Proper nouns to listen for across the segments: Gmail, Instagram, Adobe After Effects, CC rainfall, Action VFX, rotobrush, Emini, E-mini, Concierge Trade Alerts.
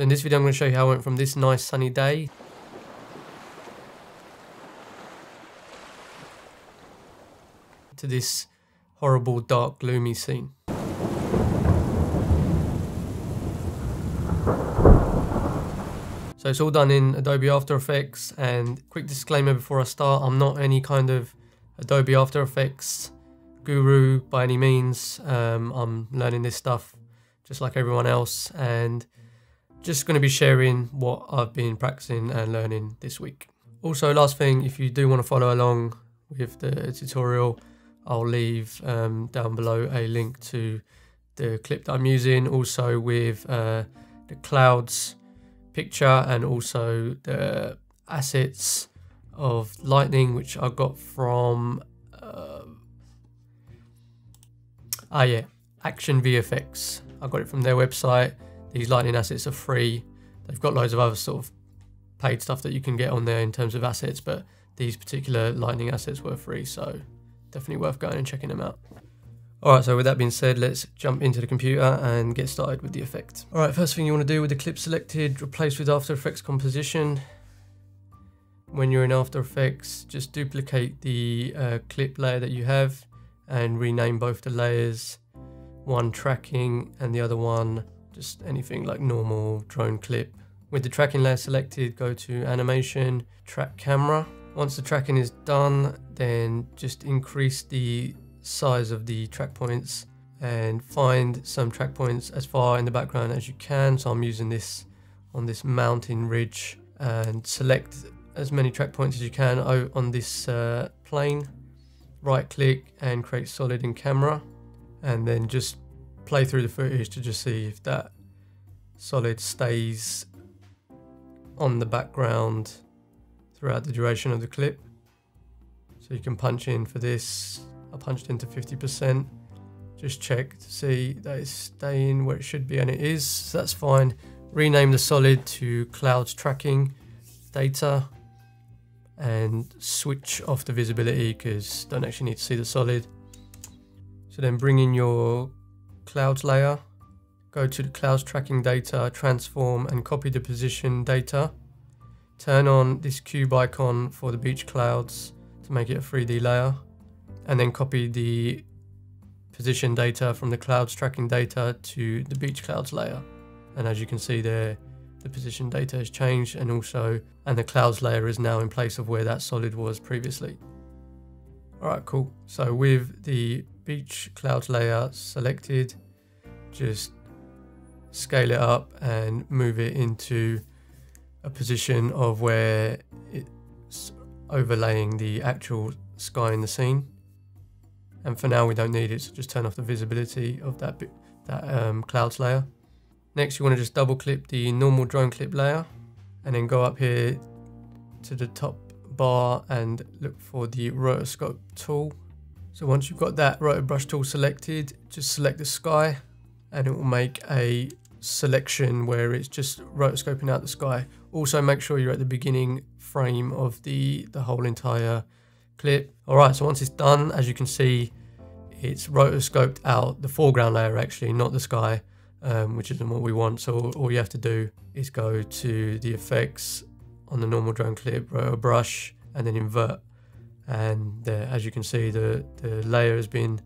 So in this video, I'm going to show you how I went from this nice sunny day to this horrible, dark, gloomy scene. So it's all done in Adobe After Effects, and quick disclaimer before I start, I'm not any kind of Adobe After Effects guru by any means. I'm learning this stuff just like everyone else, and just going to be sharing what I've been practicing and learning this week. Also, last thing, if you do want to follow along with the tutorial, I'll leave down below a link to the clip that I'm using, also with the clouds picture and also the assets of lightning, which I got from Action VFX. I got it from their website. These lightning assets are free. They've got loads of other sort of paid stuff that you can get on there in terms of assets, but these particular lightning assets were free, so definitely worth going and checking them out. Alright, so with that being said, let's jump into the computer and get started with the effect. Alright, first thing you want to do with the clip selected, replace with After Effects composition. When you're in After Effects, just duplicate the clip layer that you have and rename both the layers, one tracking and the other one just anything like normal drone clip. With the tracking layer selected, go to animation, track camera. Once the tracking is done, then just increase the size of the track points and find some track points as far in the background as you can. So I'm using this on this mountain ridge, and select as many track points as you can on this plane. Right click and create solid in camera, and then just play through the footage to just see if that solid stays on the background throughout the duration of the clip. So you can punch in for this. I punched into 50%, just check to see that it's staying where it should be, and it is, so that's fine. Rename the solid to clouds tracking data and switch off the visibility because don't actually need to see the solid. So then bring in your clouds layer, go to the clouds tracking data, transform and copy the position data. Turn on this cube icon for the beach clouds to make it a 3D layer, and then copy the position data from the clouds tracking data to the beach clouds layer. And as you can see there, the position data has changed, and also, and the clouds layer is now in place of where that solid was previously. All right, cool. So with the beach clouds layer selected, just scale it up and move it into a position of where it's overlaying the actual sky in the scene. And for now we don't need it, so just turn off the visibility of that clouds layer. Next you want to just double clip the normal drone clip layer and then go up here to the top bar and look for the rotoscope tool. So once you've got that rotobrush tool selected, just select the sky and it will make a selection where it's just rotoscoping out the sky. Also make sure you're at the beginning frame of the whole entire clip. Alright, so once it's done, as you can see, it's rotoscoped out the foreground layer actually, not the sky, which isn't what we want. So all you have to do is go to the effects on the normal drone clip, rotobrush, and then invert. And as you can see, the layer has been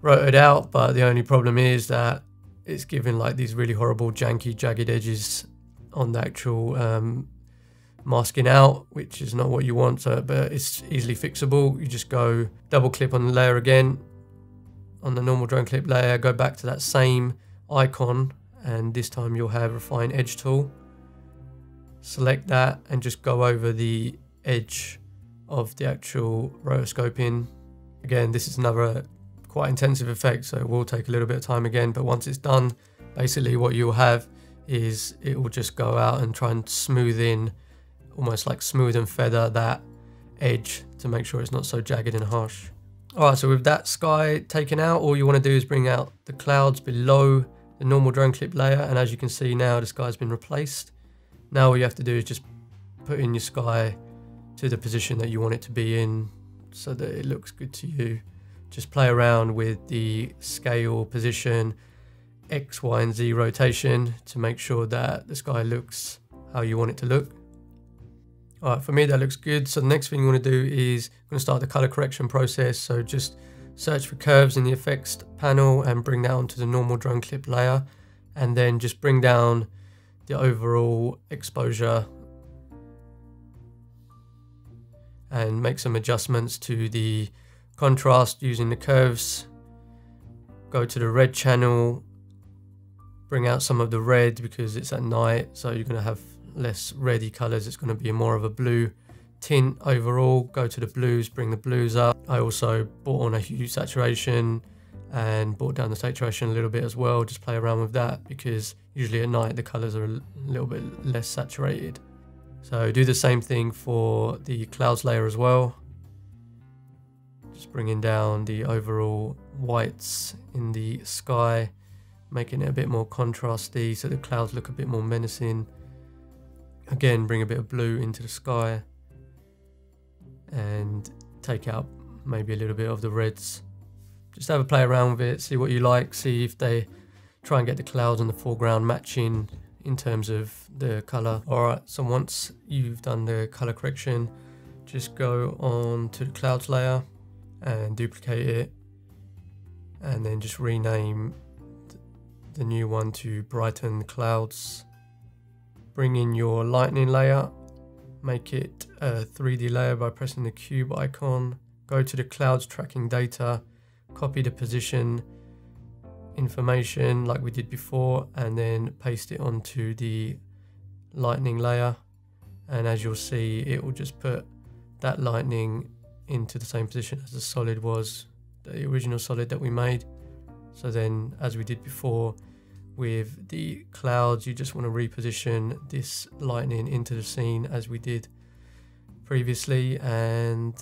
rotoed out, but the only problem is that it's giving like these really horrible janky jagged edges on the actual masking out, which is not what you want, so, but it's easily fixable. You just go double clip on the layer again, on the normal drone clip layer, go back to that same icon, and this time you'll have refine edge tool. Select that and just go over the edge of the actual rotoscoping. Again, this is another quite intensive effect, so it will take a little bit of time again, but once it's done, basically what you'll have is it will just go out and try and smooth in, almost like smooth and feather that edge to make sure it's not so jagged and harsh. Alright, so with that sky taken out, all you want to do is bring out the clouds below the normal drone clip layer, and as you can see now the sky's been replaced. Now all you have to do is just put in your sky to the position that you want it to be in so that it looks good to you. Just play around with the scale, position, X, Y, and Z rotation to make sure that the sky looks how you want it to look. All right, for me that looks good. So the next thing you want to do is I'm going to start the color correction process. So just search for curves in the effects panel and bring that onto the normal drone clip layer, and then just bring down the overall exposure and make some adjustments to the contrast using the curves. Go to the red channel, bring out some of the red because it's at night, so you're going to have less reddy colors. It's going to be more of a blue tint overall. Go to the blues, bring the blues up. I also brought on a hue saturation and brought down the saturation a little bit as well. Just play around with that because usually at night the colors are a little bit less saturated. So do the same thing for the clouds layer as well. Just bringing down the overall whites in the sky, making it a bit more contrasty so the clouds look a bit more menacing. Again, bring a bit of blue into the sky and take out maybe a little bit of the reds. Just have a play around with it, see what you like, see if they try and get the clouds in the foreground matching in terms of the color. All right, so once you've done the color correction, just go on to the clouds layer and duplicate it, and then just rename the new one to brighten clouds. Bring in your lightning layer, make it a 3D layer by pressing the cube icon. Go to the clouds tracking data, copy the position information like we did before, and then paste it onto the lightning layer. And as you'll see, it will just put that lightning into the same position as the solid was, the original solid that we made. So then, as we did before, with the clouds, you just want to reposition this lightning into the scene as we did previously, and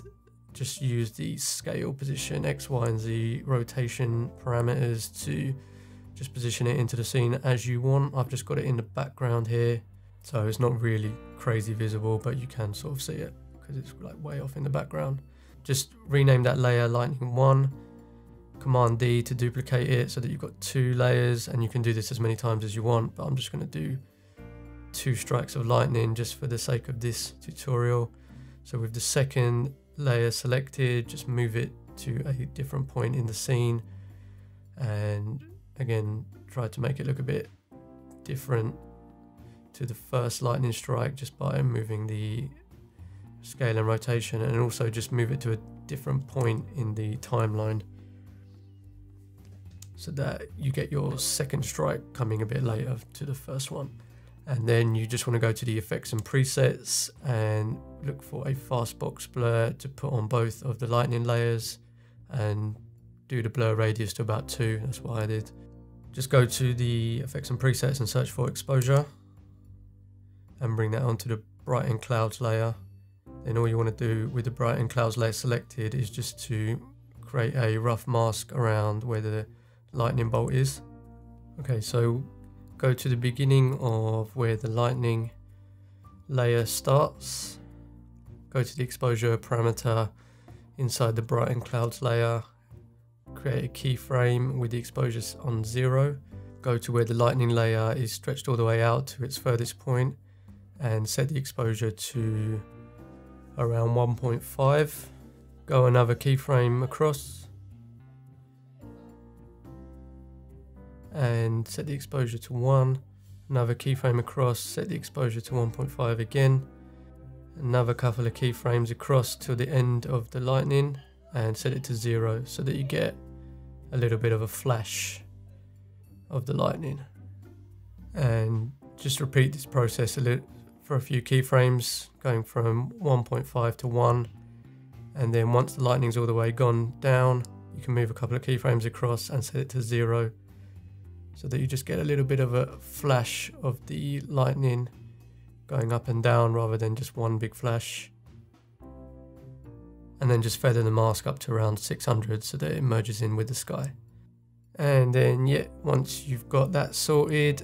just use the scale, position, X, Y, and Z rotation parameters to just position it into the scene as you want. I've just got it in the background here, so it's not really crazy visible, but you can sort of see it because it's like way off in the background. Just rename that layer Lightning 1. Command D to duplicate it so that you've got two layers, and you can do this as many times as you want, but I'm just going to do two strikes of lightning just for the sake of this tutorial. So with the second layer selected, just move it to a different point in the scene, and again try to make it look a bit different to the first lightning strike just by moving the scale and rotation, and also just move it to a different point in the timeline so that you get your second strike coming a bit later to the first one. And then you just want to go to the effects and presets and look for a fast box blur to put on both of the lightning layers, and do the blur radius to about 2. That's what I did. Just go to the effects and presets and search for exposure and bring that onto the brighten clouds layer. Then all you want to do with the brighten clouds layer selected is just to create a rough mask around where the lightning bolt is. Okay, so go to the beginning of where the lightning layer starts, go to the exposure parameter inside the brighten clouds layer, create a keyframe with the exposure on 0, go to where the lightning layer is stretched all the way out to its furthest point and set the exposure to around 1.5, go another keyframe across and set the exposure to 1, another keyframe across, set the exposure to 1.5 again, another couple of keyframes across till the end of the lightning and set it to 0 so that you get a little bit of a flash of the lightning. And just repeat this process for a few keyframes, going from 1.5 to 1, and then once the lightning's all the way gone down, you can move a couple of keyframes across and set it to 0 so that you just get a little bit of a flash of the lightning going up and down rather than just one big flash. And then just feather the mask up to around 600 so that it merges in with the sky. And then yeah, once you've got that sorted,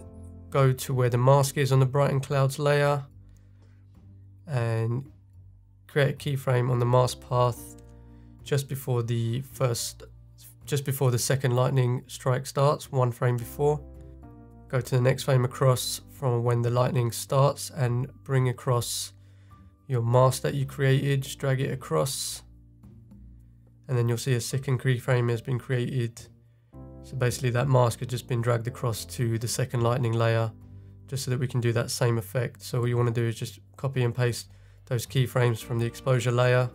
go to where the mask is on the brighten clouds layer and create a keyframe on the mask path just before the second lightning strike starts, one frame before, go to the next frame across from when the lightning starts and bring across your mask that you created, just drag it across, and then you'll see a second keyframe has been created. So basically that mask has just been dragged across to the second lightning layer, just so that we can do that same effect. So all you want to do is just copy and paste those keyframes from the exposure layer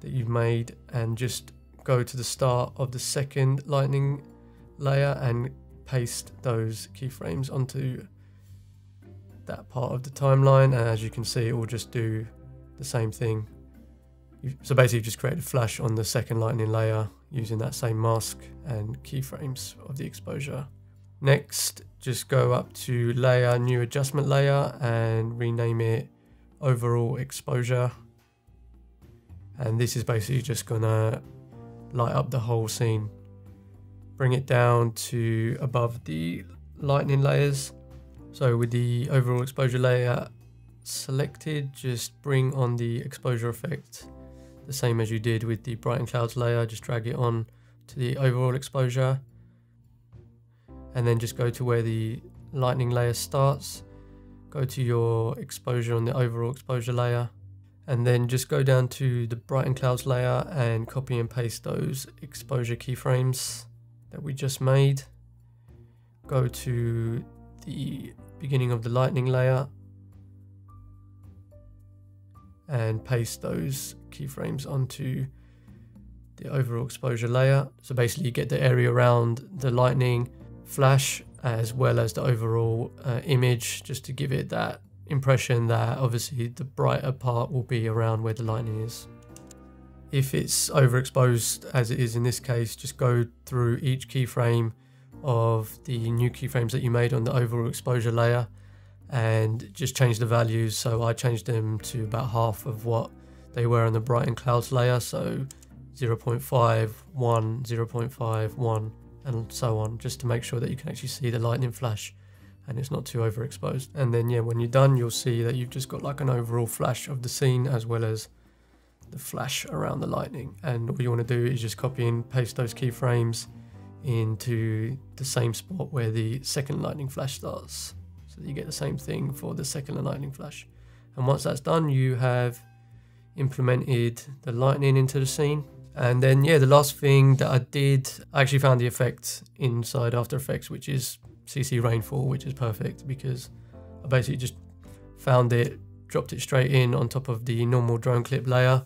that you've made and just go to the start of the second lightning layer and paste those keyframes onto that part of the timeline. And as you can see, it will just do the same thing. So basically you've just created flash on the second lightning layer using that same mask and keyframes of the exposure. Next, just go up to layer, new adjustment layer, and rename it overall exposure. And this is basically just gonna light up the whole scene. Bring it down to above the lightning layers. So with the overall exposure layer selected, just bring on the exposure effect, the same as you did with the bright and clouds layer, just drag it on to the overall exposure. And then just go to where the lightning layer starts, go to your exposure on the overall exposure layer, and then just go down to the bright and clouds layer and copy and paste those exposure keyframes that we just made. Go to the beginning of the lightning layer and paste those keyframes onto the overall exposure layer. So basically you get the area around the lightning flash as well as the overall image, just to give it that impression that obviously the brighter part will be around where the lightning is. If it's overexposed as it is in this case, just go through each keyframe of the new keyframes that you made on the overall exposure layer and just change the values. So I changed them to about half of what they were on the bright and clouds layer, so 0.5, 1, 0.5, 1, and so on, just to make sure that you can actually see the lightning flash and it's not too overexposed. And then yeah, when you're done, you'll see that you've just got like an overall flash of the scene as well as the flash around the lightning. And all you want to do is just copy and paste those keyframes into the same spot where the second lightning flash starts, so that you get the same thing for the second lightning flash. And once that's done, you have implemented the lightning into the scene. And then yeah, the last thing that I did, I actually found the effect inside After Effects, which is CC rainfall, which is perfect because I basically just found it, dropped it straight in on top of the normal drone clip layer,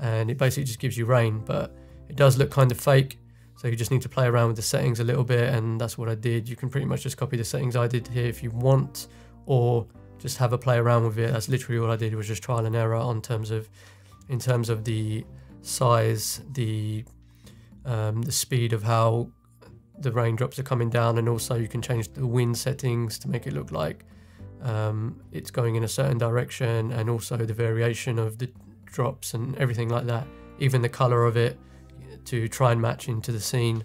and it basically just gives you rain, but it does look kind of fake. So you just need to play around with the settings a little bit, and that's what I did. You can pretty much just copy the settings I did here if you want, or just have a play around with it. That's literally all I did, was just trial and error in terms of the size, the speed of how the raindrops are coming down, and also you can change the wind settings to make it look like it's going in a certain direction, and also the variation of the drops and everything like that, even the color of it, to try and match into the scene.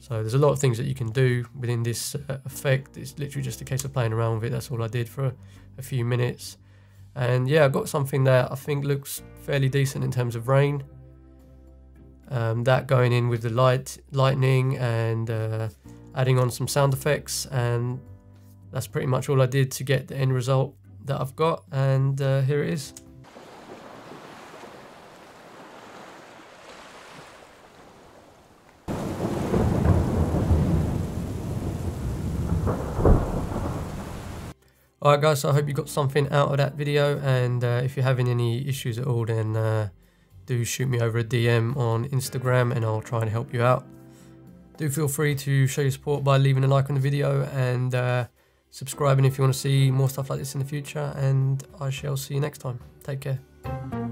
So there's a lot of things that you can do within this effect. It's literally just a case of playing around with it. That's all I did for a few minutes. And yeah, I got something that I think looks fairly decent in terms of rain. That going in with the lightning and adding on some sound effects, and that's pretty much all I did to get the end result that I've got, and here it is. Alright guys, so I hope you got something out of that video, and if you're having any issues at all, then do shoot me over a DM on Instagram and I'll try and help you out. Do feel free to show your support by leaving a like on the video and subscribing if you want to see more stuff like this in the future, and I shall see you next time. Take care.